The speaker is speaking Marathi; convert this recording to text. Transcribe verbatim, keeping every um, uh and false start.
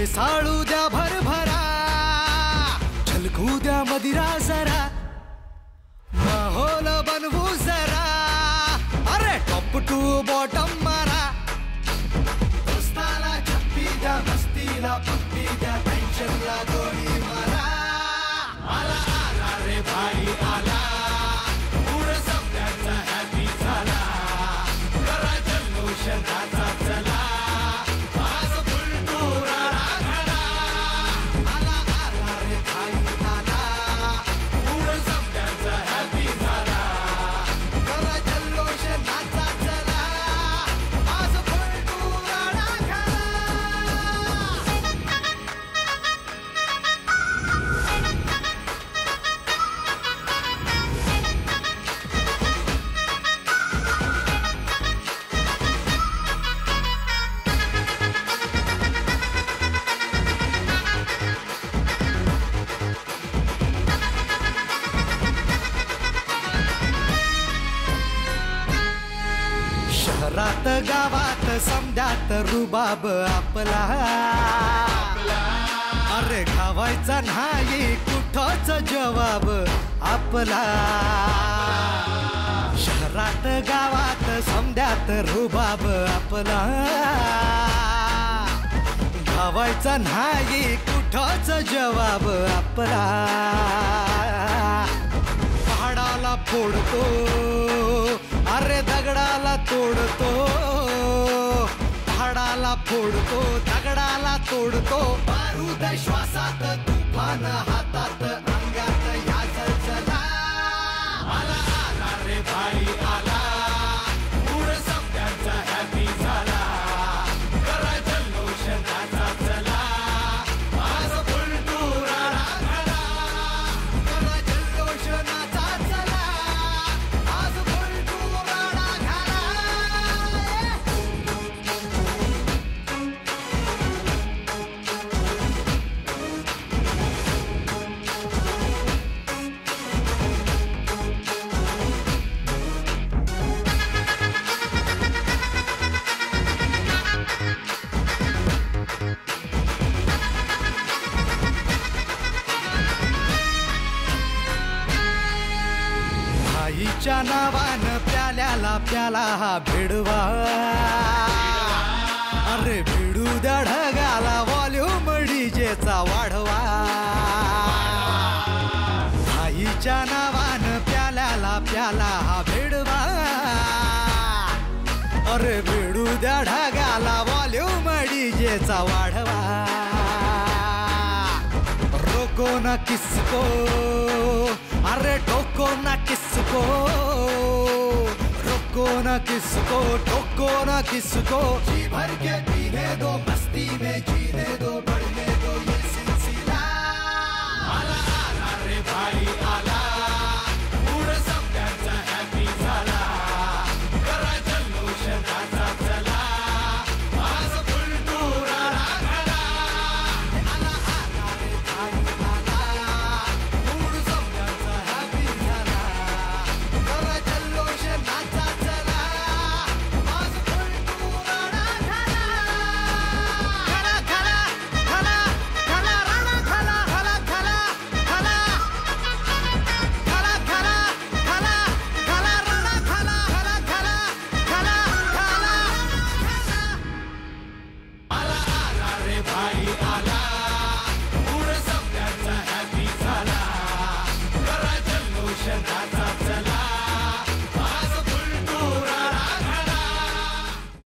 हे साळू द्या भरभरा, झलकू द्या मदिरा जरा, माहोल बनवू जरा, अरे टॉप टू बॉटम मारा। दोस्ताला चप्पी द्या, मस्तीला पप्पी द्या, टेन्शनला गोळी मारा। आला आला रे भाई आला, पूर्ण सगळ्यांचा हॅपी झाला, करा जल्लोषाचा चला। रात गावात समद्यात रुबाब आपला, अरे खावायचा नाही कुठंच जवाब आपला। शहरात गावात समद्यात रुबाब आपला, खावायचा नाही कुठंच जवाब आपला। पहाडाला फोडतो, अरे दगडाला तोडतो, पहाडाला फोडतो, दगडाला तोडतो। बारूद श्वासात, तुफान हातात, अंगात याच चला। आला आला रे भाई आला, पूर्ण समद्यांचा हॅपी झाला, करा जल्लोष नाचा चला। भाईच्या नावान प्याल्याला प्याला हा भिडवा, अरे भिडू द्या ढगाला, वॉल्यूम डीजेचा वाढवा। भाईच्या नावान प्याल्याला प्याला हा भिडवा, अरे भिडू द्या ढगाला, वॉल्यूम डीजेचा वाढवा। रोको ना किसको, अरे टोको ना किसको, रोको ना किसको, टोको ना किसको। जी भर के पीने दो, मस्ती में जीने दो, बढ़ने दो ये सिलसिला। आला आला रे भाई आला, पूर्ण समद्यांचा हॅपी झाला, करा जल्लोष नाचा चला। आज फुल टूराडा घडा, आला आला रे भाई आला, पूर्ण समद्यांचा हॅपी झाला, करा जल्लोष नाचा चला। आज फुल टूराडा घडा, घडा घडा घडा घडा राडा घडा घडा घडा घडा घडा घडा घडा घडा राडा घडा घडा घडा घडा घडा। आला आला रे भाई आला, पूर्ण समद्यांचा हॅपी झाला, करा जल्लोष नाचा चला।